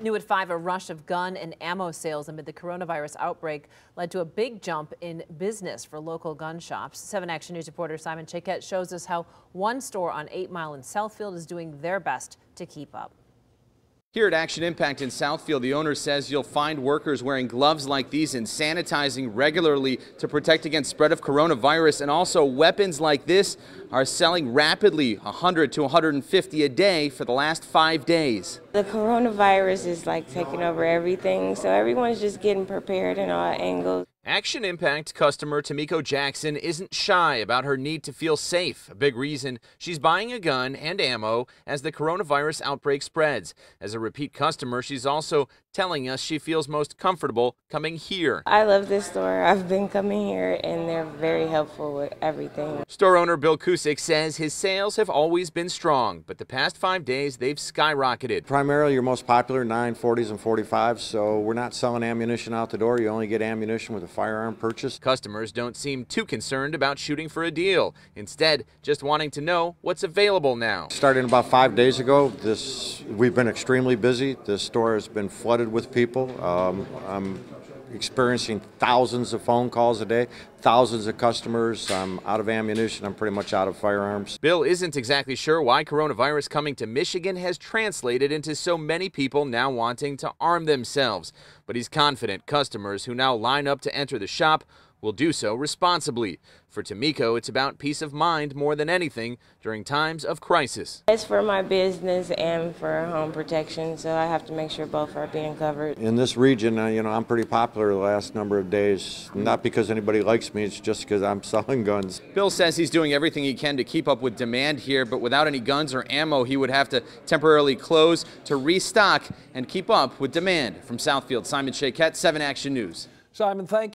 New at 5, a rush of gun and ammo sales amid the coronavirus outbreak led to a big jump in business for local gun shops. 7 Action News reporter Simon Chiquette shows us how one store on 8 Mile in Southfield is doing their best to keep up. Here at Action Impact in Southfield, the owner says you'll find workers wearing gloves like these and sanitizing regularly to protect against spread of coronavirus, and also weapons like this are selling rapidly, 100 to 150 a day for the last 5 days. The coronavirus is like taking over everything, so everyone's just getting prepared in all angles. Action Impact customer Tamiko Jackson isn't shy about her need to feel safe, a big reason she's buying a gun and ammo as the coronavirus outbreak spreads. As a repeat customer, she's also telling us she feels most comfortable coming here. I love this store. I've been coming here and they're very helpful with everything. Store owner Bill Kusick says his sales have always been strong, but the past 5 days they've skyrocketed. Primarily your most popular 940s and 45s, so we're not selling ammunition out the door. You only get ammunition with a firearm purchase. Customers don't seem too concerned about shooting for a deal, instead just wanting to know what's available now. Starting about 5 days ago, we've been extremely busy. This store has been flooded with people. I'm experiencing thousands of phone calls a day, thousands of customers. I'm out of ammunition. I'm pretty much out of firearms. Bill isn't exactly sure why coronavirus coming to Michigan has translated into so many people now wanting to arm themselves, but he's confident customers who now line up to enter the shop will do so responsibly. For Tamiko, it's about peace of mind more than anything during times of crisis. It's for my business and for home protection, so I have to make sure both are being covered. In this region, you know, I'm pretty popular the last number of days, not because anybody likes me, it's just because I'm selling guns. Bill says he's doing everything he can to keep up with demand here, but without any guns or ammo, he would have to temporarily close to restock and keep up with demand. From Southfield, Simon Chiquette, 7 Action News. Simon, thank you.